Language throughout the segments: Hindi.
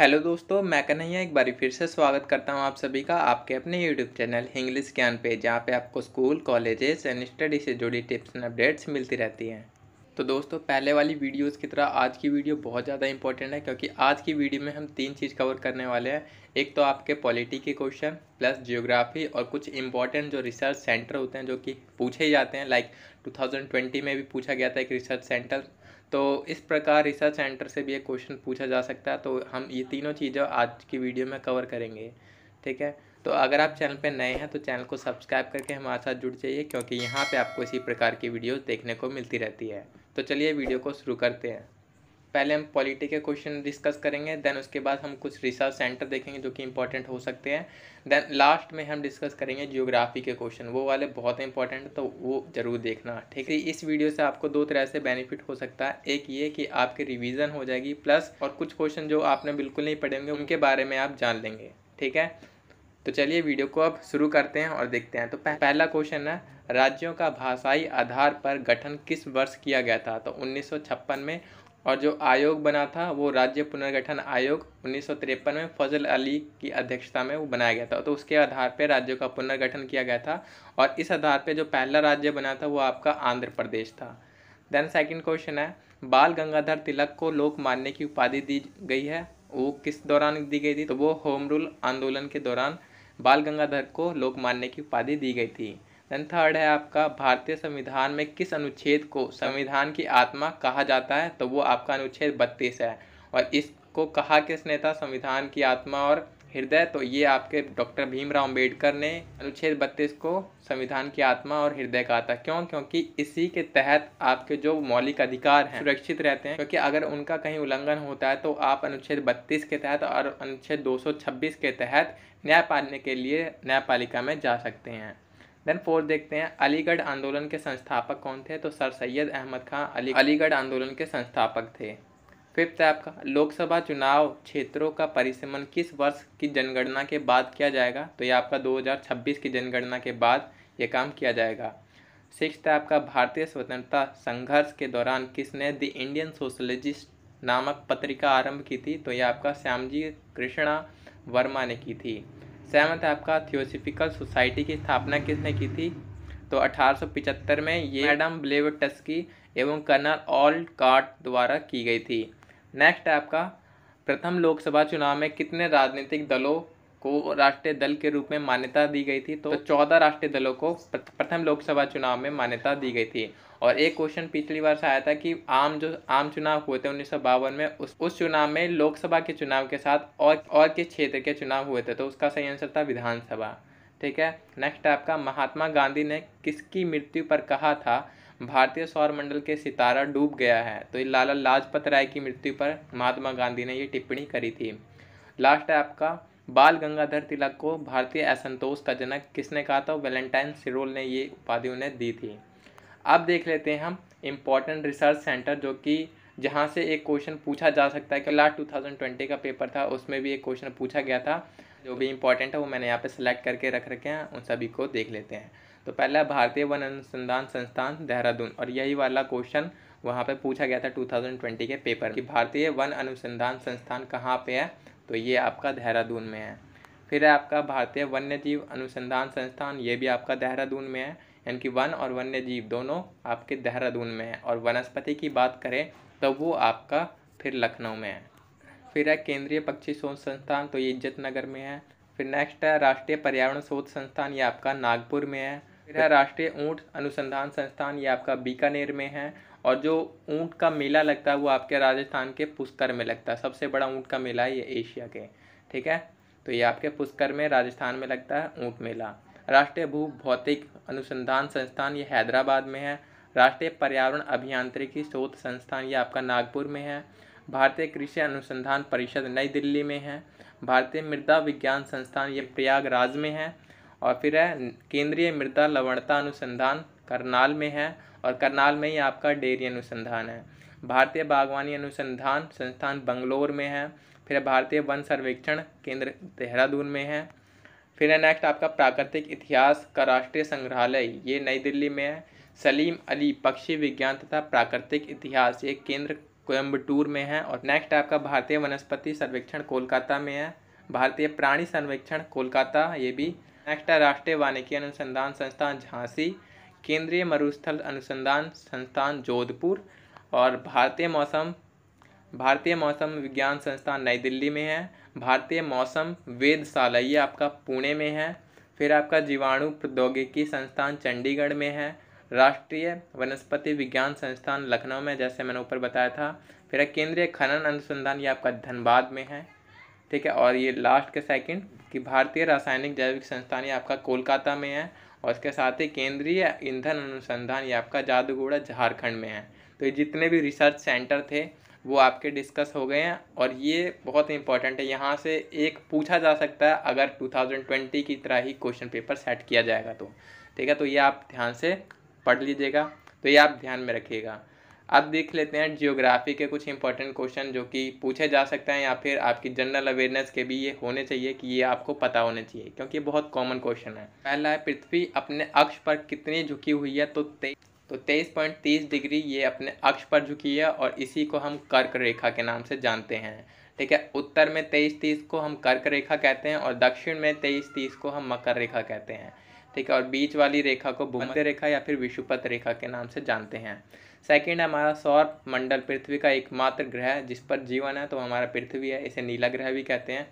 हेलो दोस्तों, मैं कन्हैया एक बार फिर से स्वागत करता हूं आप सभी का आपके अपने यूट्यूब चैनल इंग्लिश ज्ञान पे, जहां पे आपको स्कूल, कॉलेजेस एंड स्टडी से जुड़ी टिप्स एंड अपडेट्स मिलती रहती हैं। तो दोस्तों, पहले वाली वीडियोस की तरह आज की वीडियो बहुत ज़्यादा इंपॉर्टेंट है, क्योंकि आज की वीडियो में हम तीन चीज़ कवर करने वाले हैं। एक तो आपके पॉलिटी के क्वेश्चन, प्लस जियोग्राफी और कुछ इंपॉर्टेंट जो रिसर्च सेंटर होते हैं जो कि पूछे ही जाते हैं। लाइक 2020 में भी पूछा गया था एक रिसर्च सेंटर, तो इस प्रकार रिसर्च सेंटर से भी एक क्वेश्चन पूछा जा सकता है। तो हम ये तीनों चीज़ें आज की वीडियो में कवर करेंगे, ठीक है। तो अगर आप चैनल पे नए हैं तो चैनल को सब्सक्राइब करके हमारे साथ जुड़ जाइए, क्योंकि यहाँ पे आपको इसी प्रकार की वीडियोस देखने को मिलती रहती है। तो चलिए वीडियो को शुरू करते हैं। पहले हम पॉलिटी के क्वेश्चन डिस्कस करेंगे, देन उसके बाद हम कुछ रिसर्च सेंटर देखेंगे जो कि इंपॉर्टेंट हो सकते हैं। देन लास्ट में हम डिस्कस करेंगे जियोग्राफी के क्वेश्चन, वो वाले बहुत इंपॉर्टेंट, तो वो ज़रूर देखना, ठीक है। इस वीडियो से आपको दो तरह से बेनिफिट हो सकता है। एक ये कि आपकी रिविज़न हो जाएगी, प्लस और कुछ क्वेश्चन जो आपने बिल्कुल नहीं पढ़े होंगे उनके बारे में आप जान लेंगे, ठीक है। तो चलिए वीडियो को अब शुरू करते हैं और देखते हैं। तो पहला क्वेश्चन है, राज्यों का भाषाई आधार पर गठन किस वर्ष किया गया था? तो 1956 में, और जो आयोग बना था वो राज्य पुनर्गठन आयोग 1953 में फजल अली की अध्यक्षता में वो बनाया गया था। तो उसके आधार पर राज्यों का पुनर्गठन किया गया था, और इस आधार पर जो पहला राज्य बना था वो आपका आंध्र प्रदेश था। देन सेकेंड क्वेश्चन है, बाल गंगाधर तिलक को लोकमान्य की उपाधि दी गई है, वो किस दौरान दी गई थी? तो वो होम रूल आंदोलन के दौरान बाल गंगाधर को लोकमान्य की उपाधि दी गई थी। देन थर्ड है आपका, भारतीय संविधान में किस अनुच्छेद को संविधान की आत्मा कहा जाता है? तो वो आपका अनुच्छेद 32 है, और इसको कहा किसने था, संविधान की आत्मा और हृदय? तो ये आपके डॉक्टर भीमराव अम्बेडकर ने अनुच्छेद 32 को संविधान की आत्मा और हृदय कहा था। क्यों? क्योंकि इसी के तहत आपके जो मौलिक अधिकार हैं सुरक्षित रहते हैं, क्योंकि अगर उनका कहीं उल्लंघन होता है तो आप अनुच्छेद 32 के तहत और अनुच्छेद 226 के तहत न्याय पाने के लिए न्यायपालिका में जा सकते हैं। देन फोर्थ देखते हैं, अलीगढ़ आंदोलन के संस्थापक कौन थे? तो सर सैयद अहमद खान अलीगढ़ आंदोलन के संस्थापक थे। फिफ्थ है आपका, लोकसभा चुनाव क्षेत्रों का परिसीमन किस वर्ष की जनगणना के बाद किया जाएगा? तो ये आपका 2026 की जनगणना के बाद ये काम किया जाएगा। सिक्स्थ है आपका, भारतीय स्वतंत्रता संघर्ष के दौरान किसने द इंडियन सोशलिस्ट नामक पत्रिका आरंभ की थी? तो ये आपका श्यामजी कृष्णा वर्मा ने की थी। सेवन्थ है आपका, थियोसॉफिकल सोसाइटी की स्थापना किसने की थी? तो 1875 में ये मैडम ब्लेवट्स्की एवं कर्नल ऑलकॉट द्वारा की गई थी। नेक्स्ट है आपका, प्रथम लोकसभा चुनाव में कितने राजनीतिक दलों को राष्ट्रीय दल के रूप में मान्यता दी गई थी? तो 14 राष्ट्रीय दलों को प्रथम लोकसभा चुनाव में मान्यता दी गई थी। और एक क्वेश्चन पिछली बार से आया था कि आम चुनाव हुए थे 1952 में, उस चुनाव में लोकसभा के चुनाव के साथ और किस क्षेत्र के चुनाव हुए थे? तो उसका सही आंसर था विधानसभा, ठीक है। नेक्स्ट है आपका, महात्मा गांधी ने किसकी मृत्यु पर कहा था भारतीय सौरमंडल के सितारा डूब गया है? तो ये लाल लाजपत राय की मृत्यु पर महात्मा गांधी ने ये टिप्पणी करी थी। लास्ट है आपका, बाल गंगाधर तिलक को भारतीय असंतोष का जनक किसने कहा था? वेलेंटाइन सिरोल ने ये उपाधि उन्हें दी थी। अब देख लेते हैं हम इम्पॉर्टेंट रिसर्च सेंटर जो कि जहाँ से एक क्वेश्चन पूछा जा सकता है, कि लास्ट 2020 का पेपर था उसमें भी एक क्वेश्चन पूछा गया था। जो भी इंपॉर्टेंट है वो मैंने यहाँ पे सिलेक्ट करके रख रखे हैं, उन सभी को देख लेते हैं। तो पहला, भारतीय वन अनुसंधान संस्थान देहरादून, और यही वाला क्वेश्चन वहाँ पे पूछा गया था 2020 के पेपर कि भारतीय वन अनुसंधान संस्थान कहाँ पे है? तो ये आपका देहरादून में है। फिर है आपका, भारतीय वन्यजीव अनुसंधान संस्थान, ये भी आपका देहरादून में है, यानी कि वन और वन्यजीव दोनों आपके देहरादून में है। और वनस्पति की बात करें तो वो आपका फिर लखनऊ में है। फिर है केंद्रीय पक्षी शोध संस्थान, तो ये इज्जत नगर में है। फिर नेक्स्ट है राष्ट्रीय पर्यावरण शोध संस्थान, ये आपका नागपुर में है। फिर है राष्ट्रीय ऊँट अनुसंधान संस्थान, ये आपका बीकानेर में है। और जो ऊँट का मेला लगता है वो आपके राजस्थान के पुष्कर में लगता है, सबसे बड़ा ऊँट का मेला है ये एशिया के, ठीक है। तो ये आपके पुष्कर में राजस्थान में लगता है ऊँट मेला। राष्ट्रीय भू भौतिक अनुसंधान संस्थान, ये हैदराबाद में है। राष्ट्रीय पर्यावरण अभियांत्रिकी शोध संस्थान, ये आपका नागपुर में है। भारतीय कृषि अनुसंधान परिषद नई दिल्ली में है। भारतीय मृदा विज्ञान संस्थान, ये प्रयागराज में है। और फिर है केंद्रीय मृदा लवणता अनुसंधान, करनाल में है। और करनाल में ही आपका डेयरी अनुसंधान है। भारतीय बागवानी अनुसंधान संस्थान बंगलोर में है। फिर भारतीय वन सर्वेक्षण केंद्र देहरादून में है। फिर है नेक्स्ट आपका, प्राकृतिक इतिहास का राष्ट्रीय संग्रहालय, ये नई दिल्ली में है। सलीम अली पक्षी विज्ञान तथा प्राकृतिक इतिहास, ये केंद्र कोयम्बटूर में है। और नेक्स्ट आपका भारतीय वनस्पति सर्वेक्षण कोलकाता में है, भारतीय प्राणी सर्वेक्षण कोलकाता ये भी। नेक्स्ट है राष्ट्रीय वानिकी अनुसंधान संस्थान झांसी, केंद्रीय मरुस्थल अनुसंधान संस्थान जोधपुर, और भारतीय मौसम विज्ञान संस्थान नई दिल्ली में है, भारतीय मौसम वेधशाला ये आपका पुणे में है। फिर आपका जीवाणु प्रौद्योगिकी संस्थान चंडीगढ़ में है, राष्ट्रीय वनस्पति विज्ञान संस्थान लखनऊ में जैसे मैंने ऊपर बताया था। फिर केंद्रीय खनन अनुसंधान ये आपका धनबाद में है, ठीक है। और ये लास्ट के सेकंड कि भारतीय रासायनिक जैविक संस्थान ये आपका कोलकाता में है, और इसके साथ ही केंद्रीय ईंधन अनुसंधान ये आपका जादूगोड़ा झारखंड में है। तो ये जितने भी रिसर्च सेंटर थे वो आपके डिस्कस हो गए हैं, और ये बहुत इंपॉर्टेंट है, यहाँ से एक पूछा जा सकता है अगर 2020 की तरह ही क्वेश्चन पेपर सेट किया जाएगा तो, ठीक है। तो ये आप ध्यान से पढ़ लीजिएगा, तो ये आप ध्यान में रखिएगा। अब देख लेते हैं जियोग्राफी के कुछ इंपॉर्टेंट क्वेश्चन जो कि पूछे जा सकते हैं, या फिर आपकी जनरल अवेयरनेस के भी ये होने चाहिए कि ये आपको पता होने चाहिए क्योंकि ये बहुत कॉमन क्वेश्चन है। पहला है पृथ्वी अपने अक्ष पर कितनी झुकी हुई है, तो 23.30 डिग्री ये अपने अक्ष पर झुकी है, और इसी को हम कर्क रेखा के नाम से जानते हैं, ठीक है। उत्तर में 23.30 को हम कर्क रेखा कहते हैं, और दक्षिण में 23.30 को हम मकर रेखा कहते हैं, ठीक है। और बीच वाली रेखा को भूमध्य रेखा या फिर विषुपथ रेखा के नाम से जानते हैं। सेकंड, हमारा सौर मंडल पृथ्वी का एकमात्र ग्रह है जिस पर जीवन है, तो हमारा पृथ्वी है, इसे नीला ग्रह भी कहते हैं।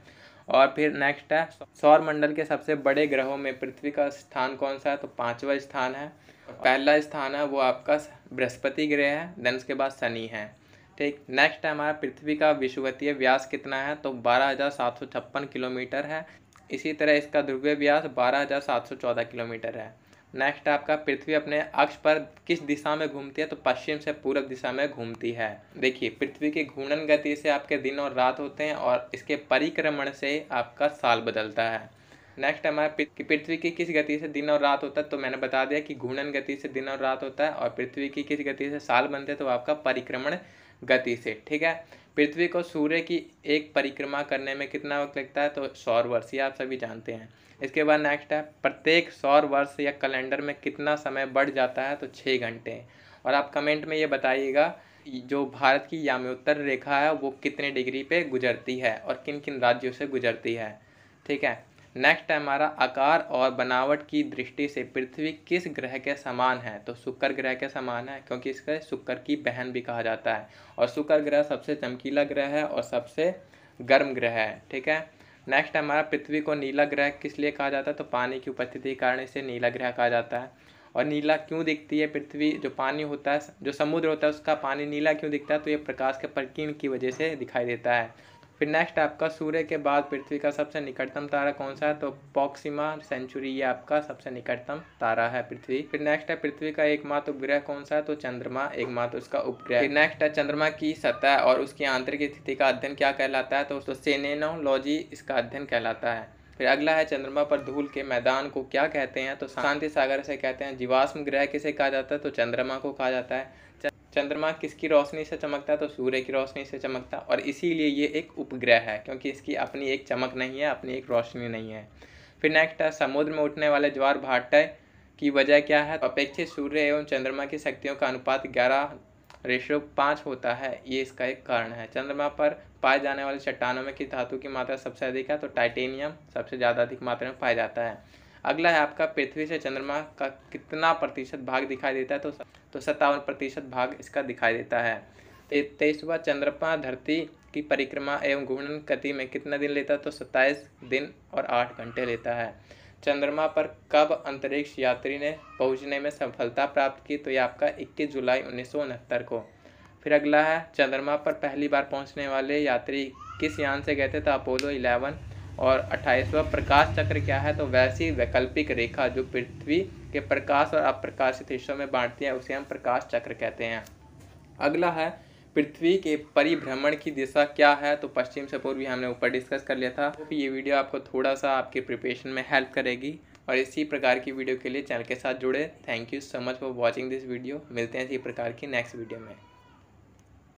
और फिर नेक्स्ट है सौर मंडल के सबसे बड़े ग्रहों में पृथ्वी का स्थान कौन सा है, तो 5वां स्थान है। पहला स्थान है वो आपका बृहस्पति ग्रह है, देन उसके बाद शनि है, ठीक। नेक्स्ट है हमारा पृथ्वी का विषुवतीय व्यास कितना है, तो 12,756 किलोमीटर है। इसी तरह इसका ध्रुवीय व्यास 12,714 किलोमीटर है। नेक्स्ट आपका पृथ्वी अपने अक्ष पर किस दिशा में घूमती है, तो पश्चिम से पूर्व दिशा में घूमती है। देखिए पृथ्वी की घूर्णन गति से आपके दिन और रात होते हैं, और इसके परिक्रमण से आपका साल बदलता है। नेक्स्ट हमारे पृथ्वी की किस गति से दिन और रात होता है, तो मैंने बता दिया कि घूर्णन गति से दिन और रात होता है, और पृथ्वी की किस गति से साल बनते हैं, तो आपका परिक्रमण गति से, ठीक है। पृथ्वी को सूर्य की एक परिक्रमा करने में कितना वक्त लगता है, तो 100 वर्ष, ये आप सभी जानते हैं। इसके बाद नेक्स्ट है प्रत्येक 100 वर्ष या कैलेंडर में कितना समय बढ़ जाता है, तो 6 घंटे। और आप कमेंट में ये बताइएगा जो भारत की याम्योत्तर रेखा है वो कितने डिग्री पे गुजरती है और किन किन राज्यों से गुजरती है, ठीक है। नेक्स्ट है हमारा आकार और बनावट की दृष्टि से पृथ्वी किस ग्रह के समान है, तो शुक्र ग्रह के समान है, क्योंकि इसका शुक्र की बहन भी कहा जाता है, और शुक्र ग्रह सबसे चमकीला ग्रह है और सबसे गर्म ग्रह है, ठीक है। नेक्स्ट हमारा पृथ्वी को नीला ग्रह किस लिए कहा जाता है, तो पानी की उपस्थिति के कारण इसे नीला ग्रह कहा जाता है। और नीला क्यों दिखती है पृथ्वी, जो पानी होता है, जो समुद्र होता है उसका पानी नीला क्यों दिखता है, तो ये प्रकाश के प्रकीर्ण की वजह से दिखाई देता है। फिर नेक्स्ट आपका सूर्य के बाद पृथ्वी का सबसे निकटतम तारा कौन सा है, तो प्रॉक्सिमा सेंचुरी ये आपका सबसे निकटतम तारा है पृथ्वी। फिर नेक्स्ट है पृथ्वी का एकमात्र उपग्रह कौन सा है, तो चंद्रमा एकमात्र उसका उपग्रह। फिर नेक्स्ट है चंद्रमा की सतह और उसकी आंतरिक स्थिति का अध्ययन क्या कहलाता है, तो सेलेनोलॉजी इसका अध्ययन कहलाता है। फिर अगला है चंद्रमा पर धूल के मैदान को क्या कहते हैं, तो शांति सागर से कहते हैं। जीवाश्म ग्रह किसे कहा जाता है, तो चंद्रमा को कहा जाता है। चंद्रमा किसकी रोशनी से चमकता है, तो सूर्य की रोशनी से चमकता है, और इसीलिए ये एक उपग्रह है क्योंकि इसकी अपनी एक चमक नहीं है, अपनी एक रोशनी नहीं है। फिर नेक्स्ट है समुद्र में उठने वाले ज्वार भाटा की वजह क्या है, तो अपेक्षित सूर्य एवं चंद्रमा की शक्तियों का अनुपात 11:5 होता है, ये इसका एक कारण है। चंद्रमा पर पाए जाने वाले चट्टानों में किस धातु की मात्रा सबसे अधिक है, तो टाइटेनियम सबसे ज़्यादा अधिक मात्रा में पाया जाता है। अगला है आपका पृथ्वी से चंद्रमा का कितना प्रतिशत भाग दिखाई देता है, तो 57% भाग इसका दिखाई देता है। 23वां चंद्रमा धरती की परिक्रमा एवं घूर्णन गति में कितना दिन लेता है, तो 27 दिन और 8 घंटे लेता है। चंद्रमा पर कब अंतरिक्ष यात्री ने पहुंचने में सफलता प्राप्त की, तो ये आपका 21 जुलाई 1969 को। फिर अगला है चंद्रमा पर पहली बार पहुँचने वाले यात्री किस यान से गए थे, तो अपोलो 11। और 28वां प्रकाश चक्र क्या है, तो वैसी वैकल्पिक रेखा जो पृथ्वी के प्रकाश और अप्रकाशित हिस्सों में बांटती है उसे हम प्रकाश चक्र कहते हैं। अगला है पृथ्वी के परिभ्रमण की दिशा क्या है, तो पश्चिम से पूर्व, हमने ऊपर डिस्कस कर लिया था। तो ये वीडियो आपको थोड़ा सा आपके प्रिपरेशन में हेल्प करेगी, और इसी प्रकार की वीडियो के लिए चैनल के साथ जुड़े। Thank you so much for watching this video. मिलते हैं इसी प्रकार की नेक्स्ट वीडियो में।